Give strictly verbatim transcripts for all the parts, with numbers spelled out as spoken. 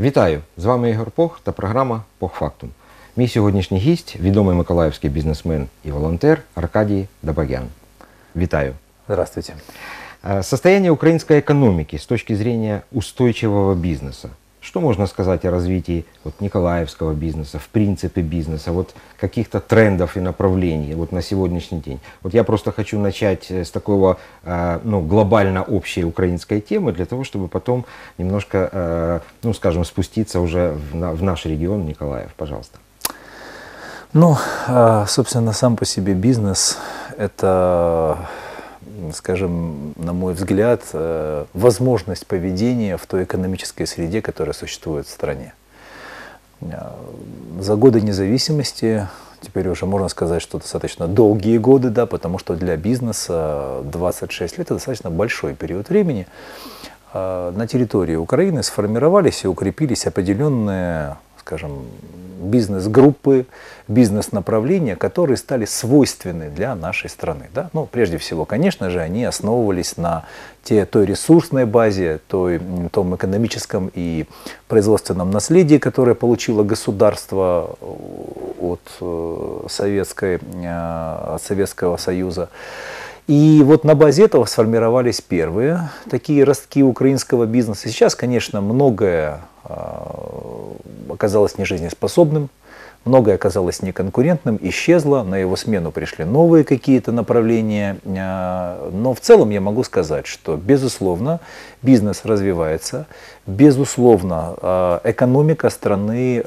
Вітаю! З вами Ігор Пох та програма «Пох Фактум». Мій сьогоднішній гість – відомий миколаївський бізнесмен і волонтер Аркадий Дабагян. Вітаю! Здравствуйте! Состояние украинской экономики с точки зрения устойчивого бизнеса. Что можно сказать о развитии вот, николаевского бизнеса, в принципе бизнеса, вот, каких-то трендов и направлений вот, на сегодняшний день? Вот я просто хочу начать с такого э, ну, глобально общей украинской темы, для того, чтобы потом немножко, э, ну, скажем, спуститься уже в, на, в наш регион Николаев. Пожалуйста. Ну, собственно, сам по себе бизнес – это... скажем, на мой взгляд, возможность поведения в той экономической среде, которая существует в стране. За годы независимости, теперь уже можно сказать, что достаточно долгие годы, да, потому что для бизнеса двадцать шесть лет – это достаточно большой период времени, на территории Украины сформировались и укрепились определенные, скажем, бизнес-группы, бизнес-направления, которые стали свойственны для нашей страны. Да? Ну, прежде всего, конечно же, они основывались на те, той ресурсной базе, той, том экономическом и производственном наследии, которое получило государство от Советской, Советского Союза. И вот на базе этого сформировались первые такие ростки украинского бизнеса. Сейчас, конечно, многое оказалось нежизнеспособным, многое оказалось неконкурентным, исчезло, на его смену пришли новые какие-то направления. Но в целом я могу сказать, что, безусловно, бизнес развивается, безусловно, экономика страны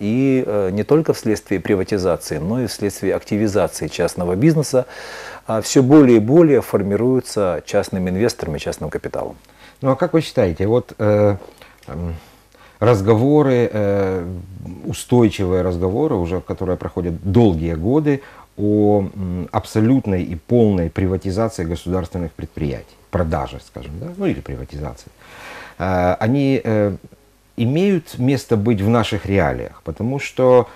и не только вследствие приватизации, но и вследствие активизации частного бизнеса все более и более формируется частными инвесторами, частным капиталом. Ну а как вы считаете, вот... Э, э... разговоры, э, устойчивые разговоры, уже которые проходят долгие годы, о м, абсолютной и полной приватизации государственных предприятий, продаже, скажем, да? Ну или приватизации, э, они э, имеют место быть в наших реалиях, потому что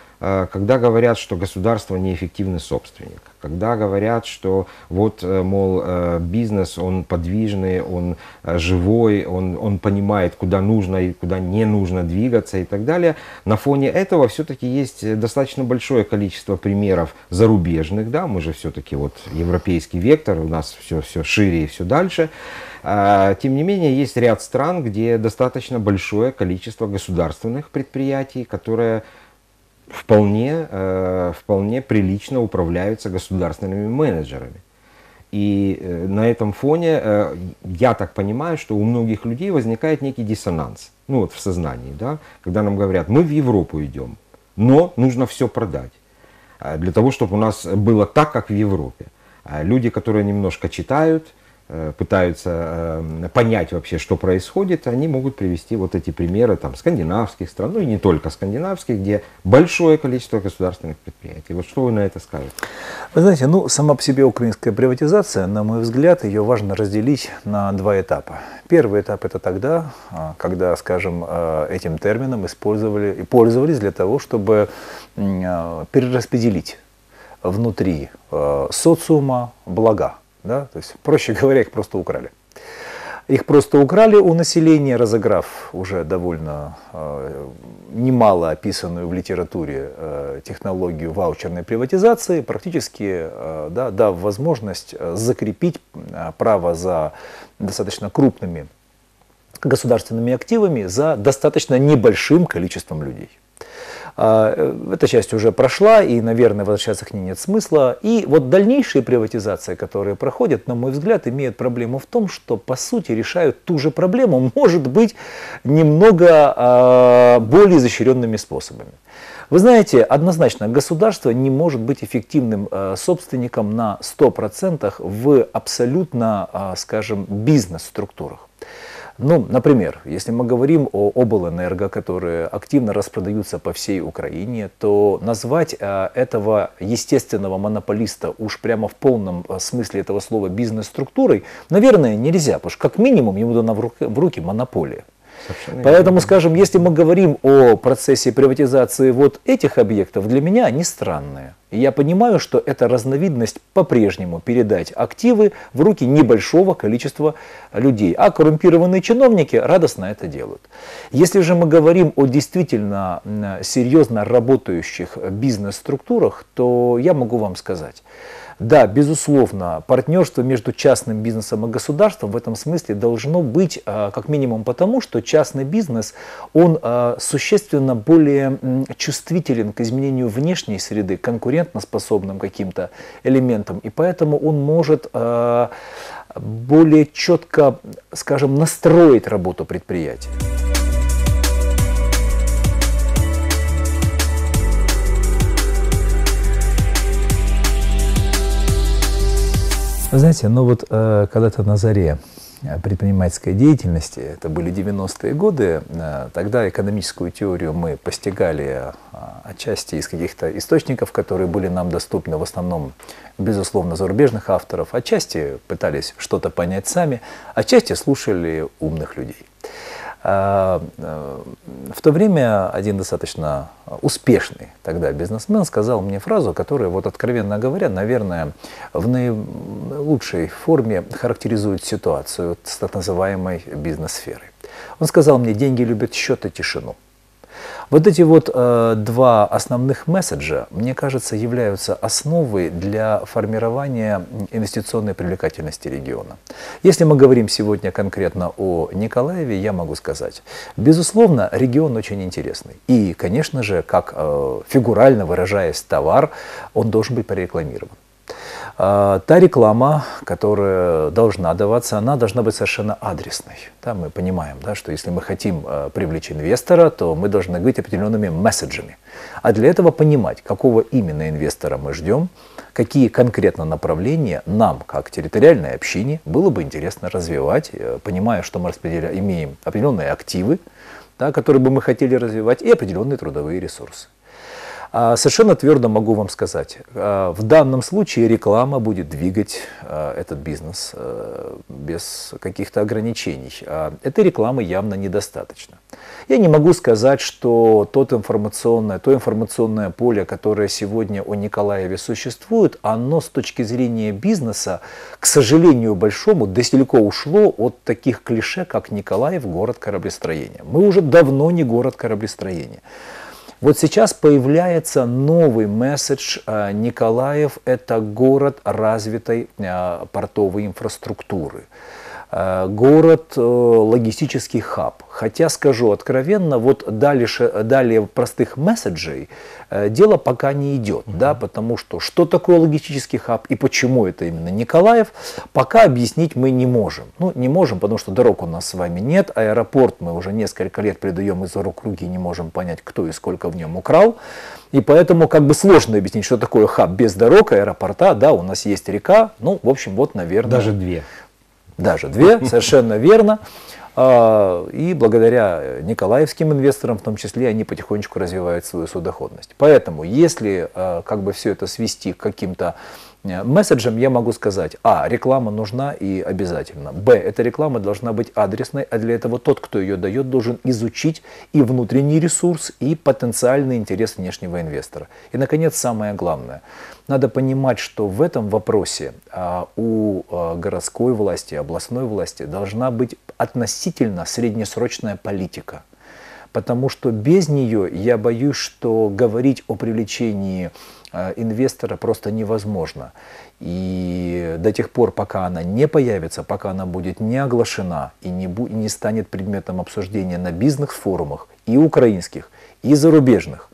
когда говорят, что государство неэффективный собственник, когда говорят, что вот, мол, бизнес, он подвижный, он живой, он, он понимает, куда нужно и куда не нужно двигаться и так далее, на фоне этого все-таки есть достаточно большое количество примеров зарубежных, да, мы же все-таки вот европейский вектор, у нас все, все шире и все дальше. Тем не менее, есть ряд стран, где достаточно большое количество государственных предприятий, которые... Вполне, э, вполне прилично управляются государственными менеджерами. И э, на этом фоне, э, я так понимаю, что у многих людей возникает некий диссонанс, ну вот в сознании, да, когда нам говорят, мы в Европу идем, но нужно все продать, э, для того, чтобы у нас было так, как в Европе. Э, люди, которые немножко читают, пытаются понять вообще, что происходит, они могут привести вот эти примеры там, скандинавских стран, ну и не только скандинавских, где большое количество государственных предприятий. Вот что вы на это скажете? Вы знаете, ну, сама по себе украинская приватизация, на мой взгляд, ее важно разделить на два этапа. Первый этап – это тогда, когда, скажем, этим термином использовали и пользовались для того, чтобы перераспределить внутри социума блага. Да? То есть, проще говоря, их просто украли. Их просто украли у населения, разыграв уже довольно э, немало описанную в литературе э, технологию ваучерной приватизации, практически э, да, дав возможность закрепить право за достаточно крупными государственными активами за достаточно небольшим количеством людей. Эта часть уже прошла, и, наверное, возвращаться к ней нет смысла. И вот дальнейшие приватизации, которые проходят, на мой взгляд, имеют проблему в том, что, по сути, решают ту же проблему, может быть, немного э, более изощренными способами. Вы знаете, однозначно, государство не может быть эффективным э, собственником на сто процентов в абсолютно, э, скажем, бизнес-структурах. Ну, например, если мы говорим о облэнерго, которые активно распродаются по всей Украине, то назвать э, этого естественного монополиста уж прямо в полном смысле этого слова бизнес-структурой, наверное, нельзя, потому что как минимум ему дана в руки, в руки монополия. Совершенно Поэтому, верно. Скажем, если мы говорим о процессе приватизации вот этих объектов, для меня они странные. Я понимаю, что эта разновидность по-прежнему передать активы в руки небольшого количества людей, а коррумпированные чиновники радостно это делают. Если же мы говорим о действительно серьезно работающих бизнес-структурах, то я могу вам сказать, да, безусловно, партнерство между частным бизнесом и государством в этом смысле должно быть как минимум потому, что частный бизнес, он существенно более чувствителен к изменению внешней среды, конкурентоспособным каким-то элементам, и поэтому он может более четко, скажем, настроить работу предприятия. Вы знаете, ну вот э, когда-то на заре предпринимательской деятельности, это были девяностые годы, э, тогда экономическую теорию мы постигали э, отчасти из каких-то источников, которые были нам доступны в основном, безусловно, зарубежных авторов, отчасти пытались что-то понять сами, отчасти слушали умных людей. Э, э, в то время один достаточно успешный тогда бизнесмен сказал мне фразу, которая, вот откровенно говоря, наверное, в наилучшей форме характеризует ситуацию с так называемой бизнес-сферой. Он сказал мне: деньги любят счет и тишину. Вот эти вот э, два основных месседжа, мне кажется, являются основой для формирования инвестиционной привлекательности региона. Если мы говорим сегодня конкретно о Николаеве, я могу сказать, безусловно, регион очень интересный. И, конечно же, как э, фигурально выражаясь товар, он должен быть прорекламирован. Та реклама, которая должна даваться, она должна быть совершенно адресной. Да, мы понимаем, да, что если мы хотим привлечь инвестора, то мы должны говорить определенными месседжами. А для этого понимать, какого именно инвестора мы ждем, какие конкретно направления нам, как территориальной общине, было бы интересно развивать, понимая, что мы имеем определенные активы, да, которые бы мы хотели развивать, и определенные трудовые ресурсы. Совершенно твердо могу вам сказать, в данном случае реклама будет двигать этот бизнес без каких-то ограничений. Этой рекламы явно недостаточно. Я не могу сказать, что тот информационное, то информационное поле, которое сегодня у Николаеве существует, оно с точки зрения бизнеса, к сожалению большому, далеко ушло от таких клише, как «Николаев – город кораблестроения». Мы уже давно не город кораблестроения. Вот сейчас появляется новый месседж: Николаев – это город развитой портовой инфраструктуры, город логистический хаб. Хотя, скажу откровенно, вот далее, далее простых месседжей дело пока не идет, угу. да, потому что что такое логистический хаб и почему это именно Николаев, пока объяснить мы не можем. Ну, не можем, потому что дорог у нас с вами нет, аэропорт мы уже несколько лет придаем из рук в руки и не можем понять, кто и сколько в нем украл. И поэтому как бы сложно объяснить, что такое хаб без дорог, аэропорта, да, у нас есть река, ну, в общем, вот, наверное... Даже две. Даже две, совершенно верно. И благодаря николаевским инвесторам, в том числе, они потихонечку развивают свою судоходность. Поэтому, если как бы все это свести к каким-то месседжам, я могу сказать: а, реклама нужна и обязательно, б, эта реклама должна быть адресной, а для этого тот, кто ее дает, должен изучить и внутренний ресурс, и потенциальный интерес внешнего инвестора. И, наконец, самое главное, надо понимать, что в этом вопросе у городской власти, областной власти должна быть относительно среднесрочная политика. Потому что без нее, я боюсь, что говорить о привлечении инвестора просто невозможно. И до тех пор, пока она не появится, пока она будет не оглашена и не, бу- не станет предметом обсуждения на бизнес-форумах, и украинских, и зарубежных,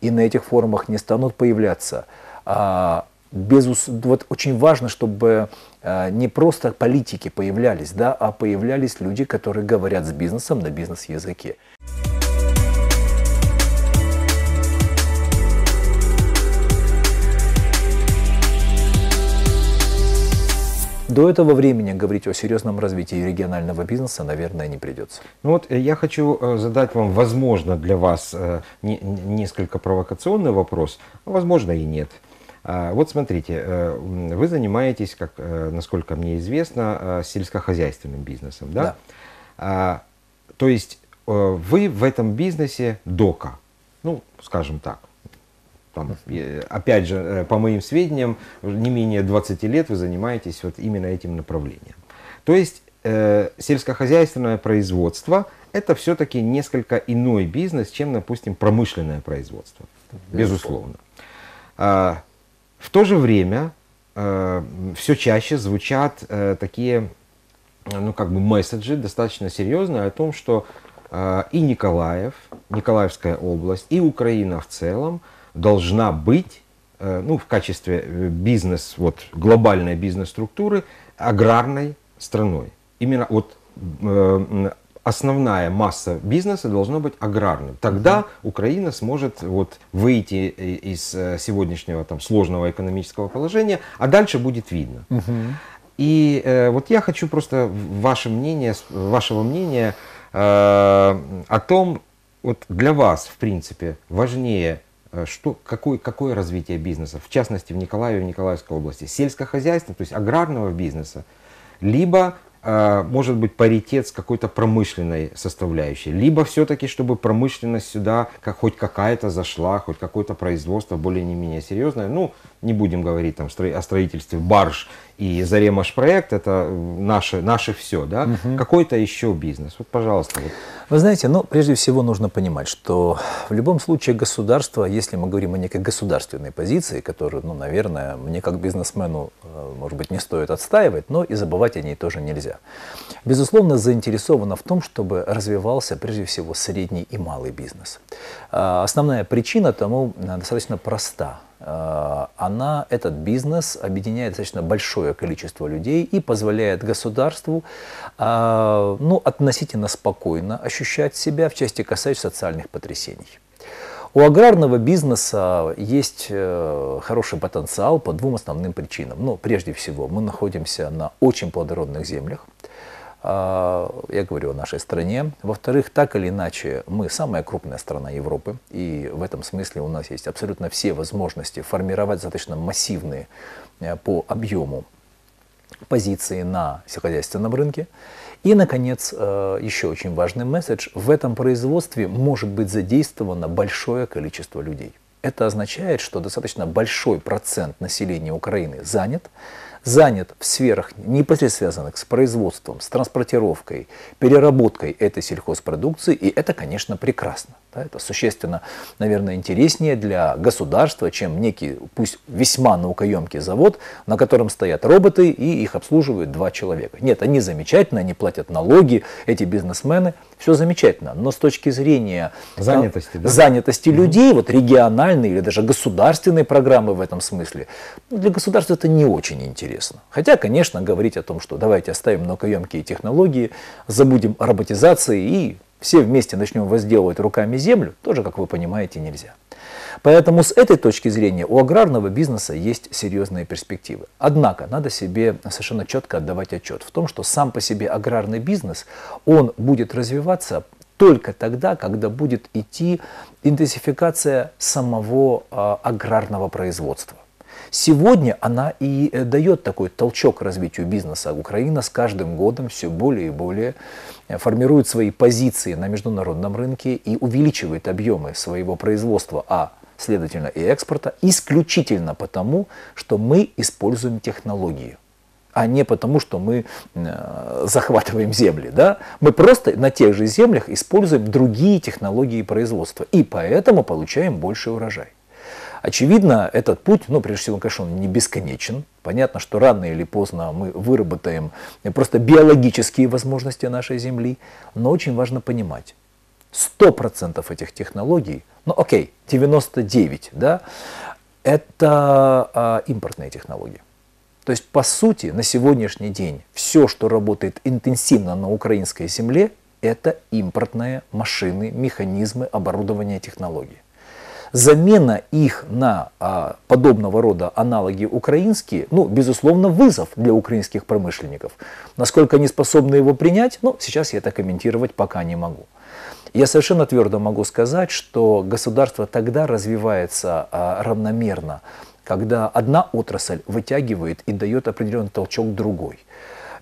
и на этих форумах не станут появляться. А безус... вот очень важно, чтобы не просто политики появлялись, да, а появлялись люди, которые говорят с бизнесом на бизнес-языке. До этого времени говорить о серьезном развитии регионального бизнеса, наверное, не придется. Ну вот я хочу задать вам, возможно, для вас несколько провокационный вопрос, а возможно и нет. Вот смотрите, вы занимаетесь, как, насколько мне известно, сельскохозяйственным бизнесом, да? Да. То есть вы в этом бизнесе дока, ну, скажем так. Там, опять же, по моим сведениям, не менее двадцати лет вы занимаетесь вот именно этим направлением. То есть э, сельскохозяйственное производство – это все-таки несколько иной бизнес, чем, допустим, промышленное производство, безусловно. безусловно. В то же время э, все чаще звучат э, такие, ну, как бы месседжи достаточно серьезные о том, что э, и Николаев, Николаевская область, и Украина в целом должна быть, ну, в качестве бизнес, вот, глобальной бизнес-структуры, аграрной страной. Именно вот основная масса бизнеса должна быть аграрным. Тогда Украина сможет вот выйти из сегодняшнего там сложного экономического положения, а дальше будет видно. Угу. И э, вот я хочу просто ваше мнение, вашего мнения э, о том, вот для вас, в принципе, важнее Что, какое, какое развитие бизнеса, в частности, в Николаеве и Николаевской области, сельскохозяйственного, то есть аграрного бизнеса, либо, э, может быть, паритет с какой-то промышленной составляющей, либо все-таки, чтобы промышленность сюда как, хоть какая-то зашла, хоть какое-то производство более-менее серьезное. Ну, не будем говорить там о строительстве барж и Заря Машпроект, это наше, наше все, да? Угу. Какой-то еще бизнес. Вот, пожалуйста. Вот. Вы знаете, ну, прежде всего нужно понимать, что в любом случае государство, если мы говорим о некой государственной позиции, которую, ну, наверное, мне как бизнесмену, может быть, не стоит отстаивать, но и забывать о ней тоже нельзя. Безусловно, заинтересовано в том, чтобы развивался, прежде всего, средний и малый бизнес. Основная причина тому достаточно проста. Она, этот бизнес объединяет достаточно большое количество людей и позволяет государству, ну, относительно спокойно ощущать себя в части касающейся социальных потрясений. У аграрного бизнеса есть хороший потенциал по двум основным причинам. Ну, прежде всего, мы находимся на очень плодородных землях. Я говорю о нашей стране. Во-вторых, так или иначе, мы самая крупная страна Европы, и в этом смысле у нас есть абсолютно все возможности формировать достаточно массивные по объему позиции на сельскохозяйственном рынке. И, наконец, еще очень важный месседж. В этом производстве может быть задействовано большое количество людей. Это означает, что достаточно большой процент населения Украины занят, занят в сферах, непосредственно связанных с производством, с транспортировкой, переработкой этой сельхозпродукции, и это, конечно, прекрасно. Да? Это существенно, наверное, интереснее для государства, чем некий, пусть весьма наукоемкий завод, на котором стоят роботы и их обслуживают два человека. Нет, они замечательно, они платят налоги, эти бизнесмены, все замечательно, но с точки зрения занятости, да? занятости угу. людей, вот региональные или даже государственные программы в этом смысле, для государства это не очень интересно. Хотя, конечно, говорить о том, что давайте оставим наукоемкие технологии, забудем о роботизации и все вместе начнем возделывать руками землю, тоже, как вы понимаете, нельзя. Поэтому с этой точки зрения у аграрного бизнеса есть серьезные перспективы. Однако надо себе совершенно четко отдавать отчет в том, что сам по себе аграрный бизнес, он будет развиваться только тогда, когда будет идти интенсификация самого а, аграрного производства. Сегодня она и дает такой толчок развитию бизнеса. Украина с каждым годом все более и более формирует свои позиции на международном рынке и увеличивает объемы своего производства, а следовательно и экспорта, исключительно потому, что мы используем технологии, а не потому, что мы захватываем земли. Да? Мы просто на тех же землях используем другие технологии производства и поэтому получаем больший урожай. Очевидно, этот путь, ну, прежде всего, конечно, он не бесконечен. Понятно, что рано или поздно мы выработаем просто биологические возможности нашей Земли. Но очень важно понимать, сто процентов этих технологий, ну, окей, девяносто девять процентов, да, это а, импортные технологии. То есть, по сути, на сегодняшний день все, что работает интенсивно на украинской земле, это импортные машины, механизмы, оборудование, технологии. Замена их на а, подобного рода аналоги украинские, ну, безусловно, вызов для украинских промышленников. Насколько они способны его принять, ну, сейчас я это комментировать пока не могу. Я совершенно твердо могу сказать, что государство тогда развивается а, равномерно, когда одна отрасль вытягивает и дает определенный толчок другой.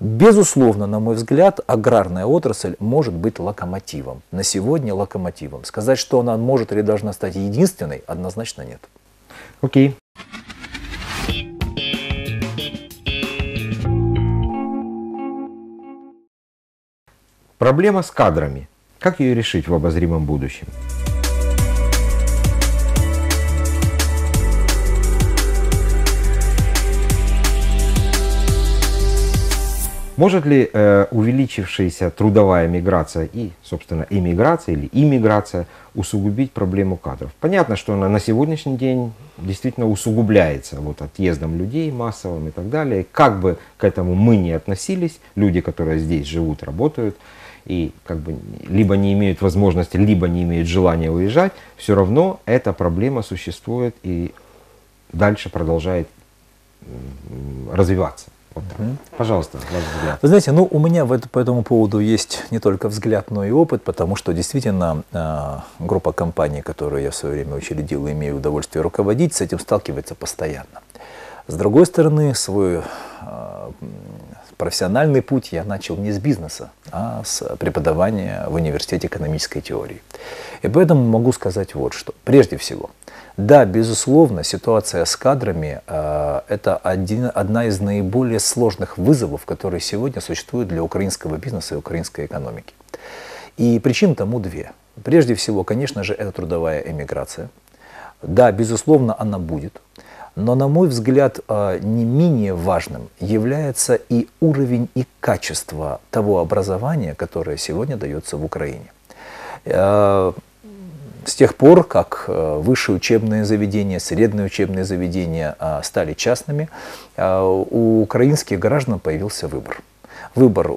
Безусловно, на мой взгляд, аграрная отрасль может быть локомотивом. На сегодня локомотивом. Сказать, что она может или должна стать единственной, однозначно нет. Окей. Проблема с кадрами. Как ее решить в обозримом будущем? Может ли э, увеличившаяся трудовая миграция и, собственно, эмиграция или иммиграция усугубить проблему кадров? Понятно, что она на сегодняшний день действительно усугубляется вот, отъездом людей массовым и так далее. Как бы к этому мы ни относились, люди, которые здесь живут, работают и как бы либо не имеют возможности, либо не имеют желания уезжать, все равно эта проблема существует и дальше продолжает развиваться. Вот угу. Пожалуйста, ваш взгляд. Вы знаете, ну у меня в это, по этому поводу есть не только взгляд, но и опыт, потому что действительно э, группа компаний, которую я в свое время учредил и имею удовольствие руководить, с этим сталкивается постоянно. С другой стороны, свой э, профессиональный путь я начал не с бизнеса, а с преподавания в университете экономической теории. И поэтому могу сказать вот что. Прежде всего, да, безусловно, ситуация с кадрами э, – это один, одна из наиболее сложных вызовов, которые сегодня существуют для украинского бизнеса и украинской экономики. И причин тому две. Прежде всего, конечно же, это трудовая эмиграция. Да, безусловно, она будет. Но, на мой взгляд, не менее важным является и уровень, и качество того образования, которое сегодня дается в Украине. С тех пор, как высшие учебные заведения, средние учебные заведения стали частными, у украинских граждан появился выбор. Выбор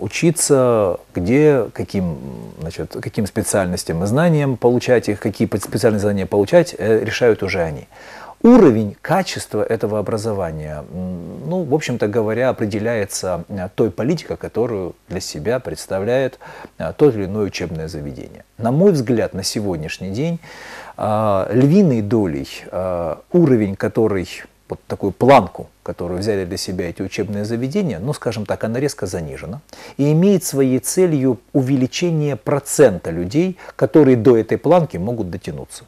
учиться, где, каким, значит, каким специальностям и знаниям получать их, какие специальные знания получать, решают уже они. Уровень, качество этого образования, ну, в общем-то говоря, определяется той политикой, которую для себя представляет то или иное учебное заведение. На мой взгляд, на сегодняшний день львиной долей уровень, который, вот такую планку, которую взяли для себя эти учебные заведения, ну, скажем так, она резко занижена и имеет своей целью увеличение процента людей, которые до этой планки могут дотянуться.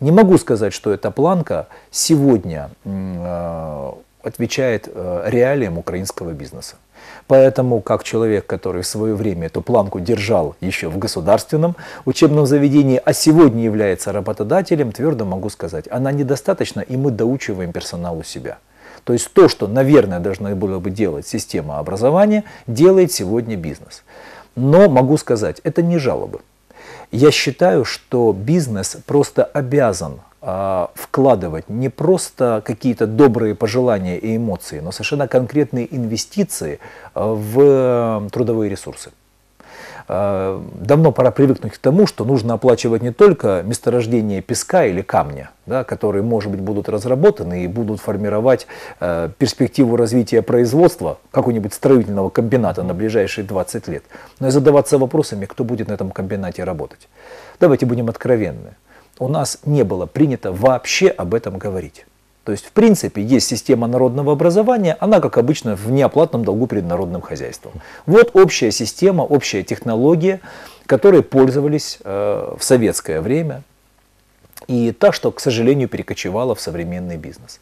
Не могу сказать, что эта планка сегодня э, отвечает э, реалиям украинского бизнеса. Поэтому, как человек, который в свое время эту планку держал еще в государственном учебном заведении, а сегодня является работодателем, твердо могу сказать, она недостаточна, и мы доучиваем персонал у себя. То есть то, что, наверное, должна была бы делать система образования, делает сегодня бизнес. Но могу сказать, это не жалобы. Я считаю, что бизнес просто обязан а, вкладывать не просто какие-то добрые пожелания и эмоции, но совершенно конкретные инвестиции в трудовые ресурсы. А, давно пора привыкнуть к тому, что нужно оплачивать не только месторождение песка или камня, да, которые, может быть, будут разработаны и будут формировать э, перспективу развития производства какого-нибудь строительного комбината на ближайшие двадцать лет. Но и задаваться вопросами, кто будет на этом комбинате работать. Давайте будем откровенны. У нас не было принято вообще об этом говорить. То есть, в принципе, есть система народного образования, она, как обычно, в неоплатном долгу перед народным хозяйством. Вот общая система, общая технология, которой пользовались э, в советское время. И та, что, к сожалению, перекочевала в современный бизнес.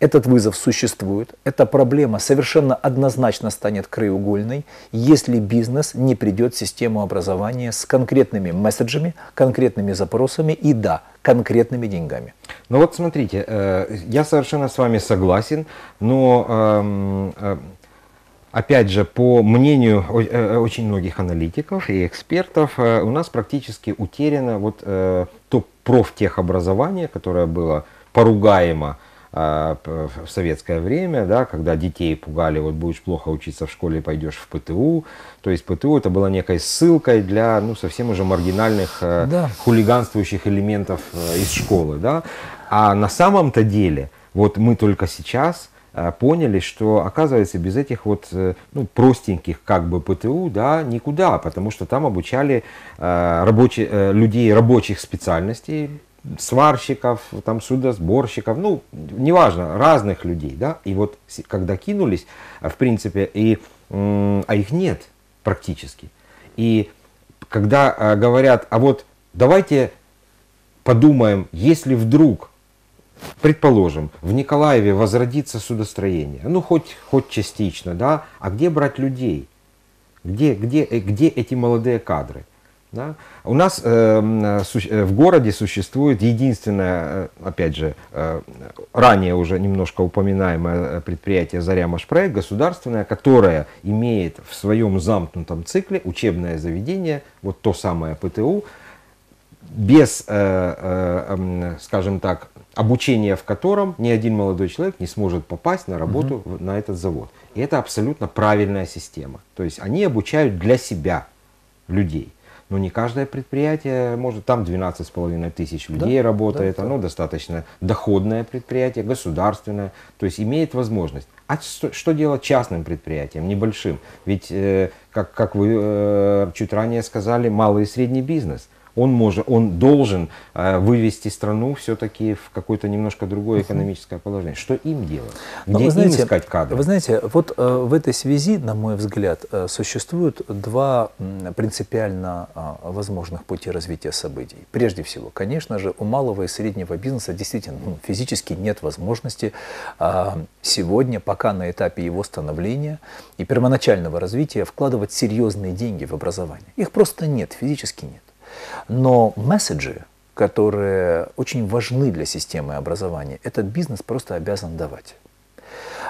Этот вызов существует, эта проблема совершенно однозначно станет краеугольной, если бизнес не придет в систему образования с конкретными месседжами, конкретными запросами и, да, конкретными деньгами. Ну вот смотрите, я совершенно с вами согласен, но... Опять же, по мнению очень многих аналитиков и экспертов, у нас практически утеряно вот то профтехобразование, которое было поругаемо в советское время, да, когда детей пугали, вот будешь плохо учиться в школе, пойдешь в ПТУ. То есть ПТУ это была некой ссылкой для ну, совсем уже маргинальных да. хулиганствующих элементов из школы. Да? А на самом-то деле, вот мы только сейчас поняли, что, оказывается, без этих вот ну, простеньких как бы ПТУ да, никуда, потому что там обучали э, рабочи, э, людей рабочих специальностей, сварщиков, там, судосборщиков, ну, неважно, разных людей. Да? И вот когда кинулись, в принципе, и а их нет практически. И когда говорят, а вот давайте подумаем, если вдруг, предположим, в Николаеве возродится судостроение, ну хоть, хоть частично, да, а где брать людей? Где, где, где эти молодые кадры? Да? У нас э, в городе существует единственное, опять же, э, ранее уже немножко упоминаемое предприятие «Заря Машпроект» государственное, которое имеет в своем замкнутом цикле учебное заведение, вот то самое ПТУ, без, э, э, скажем так, обучения в котором ни один молодой человек не сможет попасть на работу [S2] Mm-hmm. [S1] На этот завод. И это абсолютно правильная система. То есть они обучают для себя людей. Но не каждое предприятие может, там двенадцать с половиной тысяч людей да, работает, да, оно да. достаточно доходное предприятие, государственное, то есть имеет возможность. А что, что делать частным предприятиям, небольшим? Ведь, э, как, как вы э, чуть ранее сказали, малый и средний бизнес, он, может, он должен э, вывести страну все-таки в какое-то немножко другое экономическое положение. Что им делать? Где им искать кадры? Вы знаете, вот э, в этой связи, на мой взгляд, э, существуют два э, принципиально э, возможных пути развития событий. Прежде всего, конечно же, у малого и среднего бизнеса действительно ну, физически нет возможности э, сегодня, пока на этапе его становления и первоначального развития, вкладывать серьезные деньги в образование. Их просто нет, физически нет. Но месседжи, которые очень важны для системы образования, этот бизнес просто обязан давать.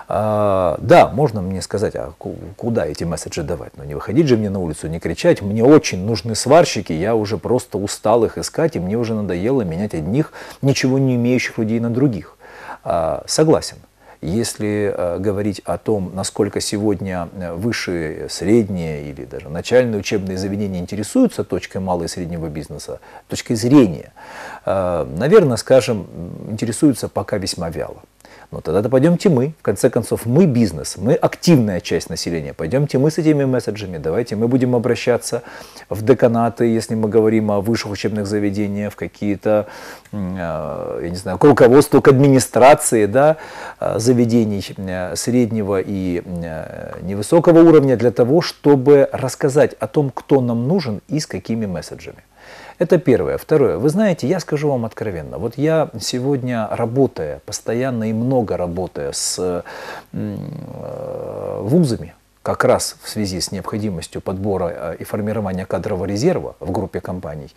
А, да, можно мне сказать, а куда эти месседжи давать? Но не выходить же мне на улицу, не кричать, мне очень нужны сварщики, я уже просто устал их искать, и мне уже надоело менять одних, ничего не имеющих людей на других. А, согласен. Если э, говорить о том, насколько сегодня высшие, средние или даже начальные учебные заведения интересуются точкой малого и среднего бизнеса, точкой зрения, э, наверное, скажем, интересуются пока весьма вяло. Но тогда-то пойдемте мы, в конце концов, мы бизнес, мы активная часть населения, пойдемте мы с этими месседжами, давайте мы будем обращаться в деканаты, если мы говорим о высших учебных заведениях, в какие-то, я не знаю, к руководству, к администрации, да, заведений среднего и невысокого уровня для того, чтобы рассказать о том, кто нам нужен и с какими месседжами. Это первое. Второе. Вы знаете, я скажу вам откровенно. Вот я сегодня, работая, постоянно и много работая с вузами, как раз в связи с необходимостью подбора и формирования кадрового резерва в группе компаний,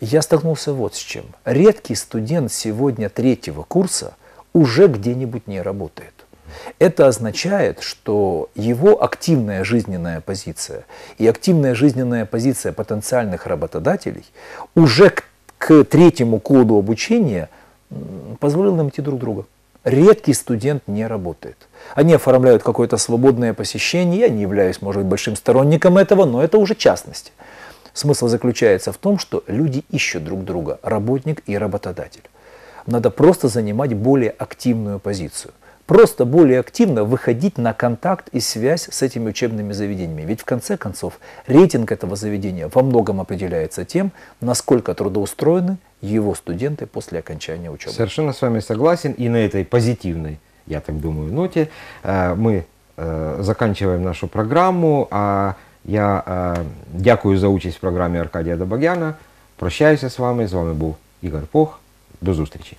я столкнулся вот с чем. Редкий студент сегодня третьего курса уже где-нибудь не работает. Это означает, что его активная жизненная позиция и активная жизненная позиция потенциальных работодателей уже к, к третьему году обучения позволила найти друг друга. Редкий студент не работает. Они оформляют какое-то свободное посещение, я не являюсь, может быть, большим сторонником этого, но это уже частность. Смысл заключается в том, что люди ищут друг друга, работник и работодатель. Надо просто занимать более активную позицию. Просто более активно выходить на контакт и связь с этими учебными заведениями. Ведь в конце концов рейтинг этого заведения во многом определяется тем, насколько трудоустроены его студенты после окончания учебы. Совершенно с вами согласен. И на этой позитивной, я так думаю, ноте мы заканчиваем нашу программу. Я дякую за участь в программе Аркадия Дабагяна. Прощаюсь с вами. С вами был Игорь Пох. До встречи.